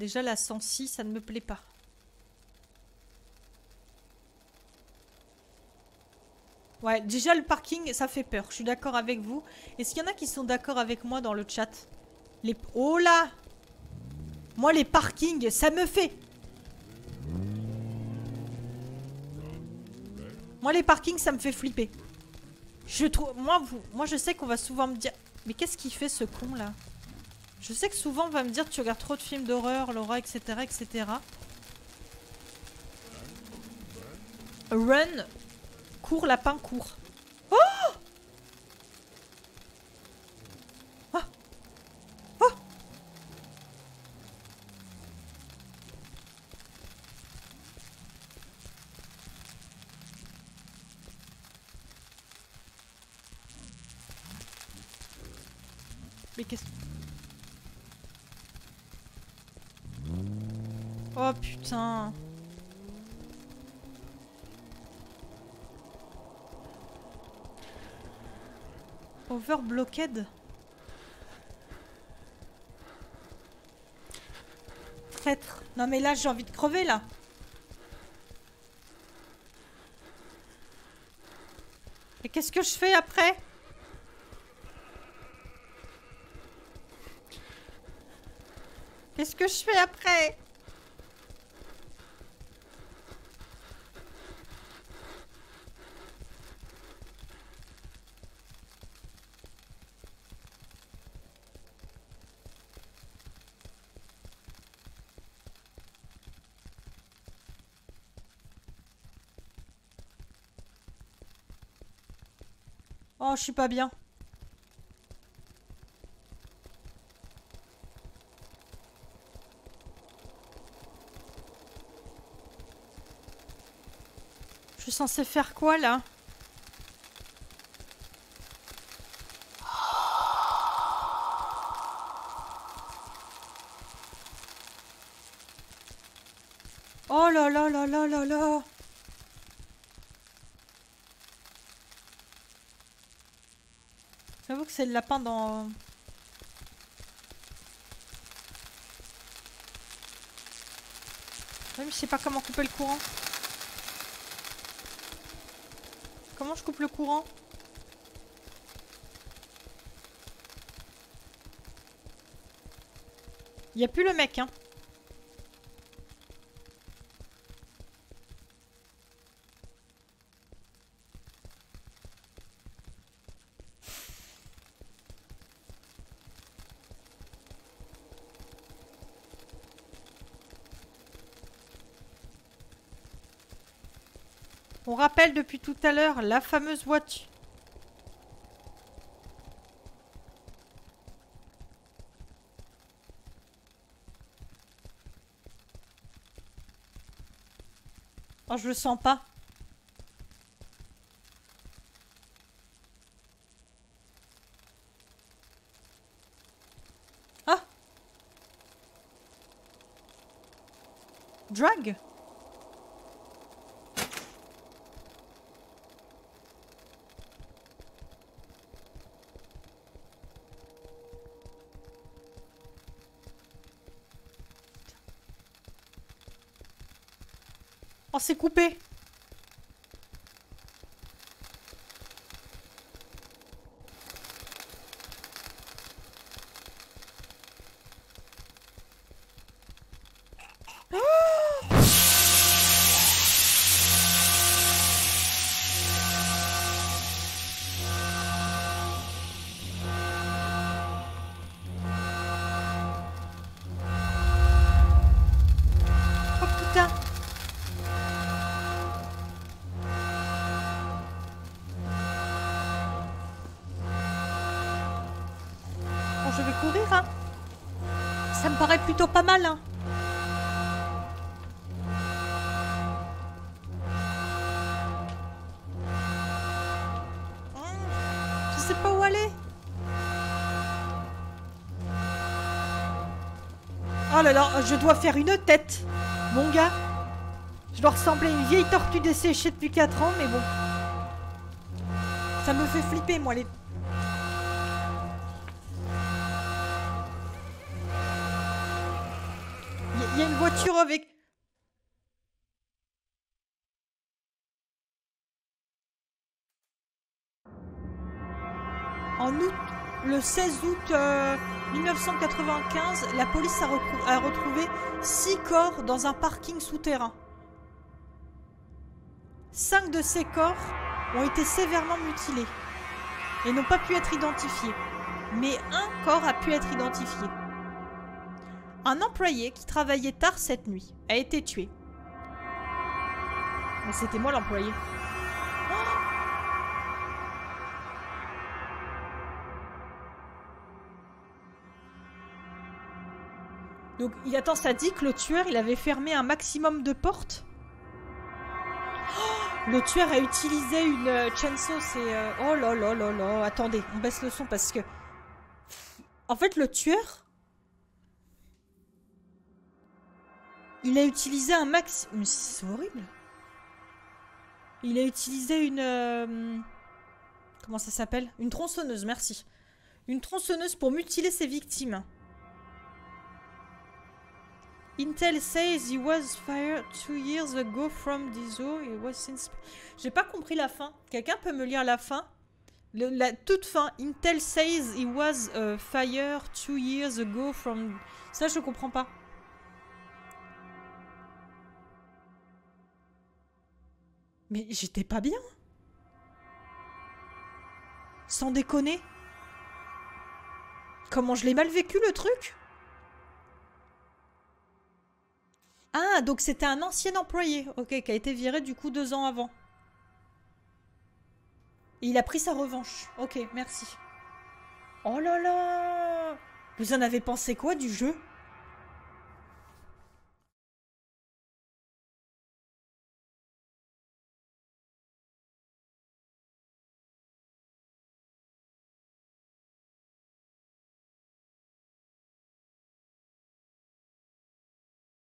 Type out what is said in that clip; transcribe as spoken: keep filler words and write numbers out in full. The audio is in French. Déjà la cent six, ça ne me plaît pas. Ouais, déjà le parking, ça fait peur. Je suis d'accord avec vous. Est-ce qu'il y en a qui sont d'accord avec moi dans le chat? Les... Oh là! Moi, les parkings, ça me fait... Moi, les parkings, ça me fait flipper. Je trouve... Moi, vous... Moi je sais qu'on va souvent me dire... Mais qu'est-ce qu'il fait, ce con, là? Je sais que souvent, on va me dire tu regardes trop de films d'horreur, Laura, et cetera, et cetera. Run... Cours, lapin, court. Oh oh oh. Mais qu'est-ce... Oh putain. Overblocked. Traître. Non mais là j'ai envie de crever là. Mais qu'est-ce que je fais après? Qu'est-ce que je fais après? Oh, je suis pas bien. Je suis censée faire quoi là? Oh là là là là là là. J'avoue que c'est le lapin dans... Même je sais pas comment couper le courant. Comment je coupe le courant? Il y a plus le mec, hein. On rappelle depuis tout à l'heure la fameuse voiture. Oh, je le sens pas. Ah! Drag? C'est coupé. Ah, oh putain. Courir, hein. Ça me paraît plutôt pas mal, hein. Je sais pas où aller. Oh là là, je dois faire une tête, mon gars. Je dois ressembler à une vieille tortue desséchée depuis quatre ans, mais bon. Ça me fait flipper, moi, les... voiture avec... En août, le seize août euh, mille neuf cent quatre-vingt-quinze, la police a, a retrouvé six corps dans un parking souterrain. Cinq de ces corps ont été sévèrement mutilés et n'ont pas pu être identifiés. Mais un corps a pu être identifié. Un employé qui travaillait tard cette nuit a été tué. Mais c'était moi l'employé. Donc il attend, ça dit que le tueur, il avait fermé un maximum de portes. Oh, le tueur a utilisé une euh, chainsaw, c'est... Euh... Oh là là là là, attendez, on baisse le son parce que... En fait, le tueur... Il a utilisé un max... Mais c'est horrible. Il a utilisé une... Euh... Comment ça s'appelle? Une tronçonneuse, merci. Une tronçonneuse pour mutiler ses victimes. Intel says he was fired two years ago from Diso. He was since... J'ai pas compris la fin. Quelqu'un peut me lire la fin? Le, la toute fin. Intel says he was uh, fired two years ago from... Ça, je comprends pas. Mais j'étais pas bien. Sans déconner. Comment je l'ai mal vécu, le truc? Ah, donc c'était un ancien employé, ok, qui a été viré du coup deux ans avant. Et il a pris sa revanche. Ok, merci. Oh là là! Vous en avez pensé quoi du jeu?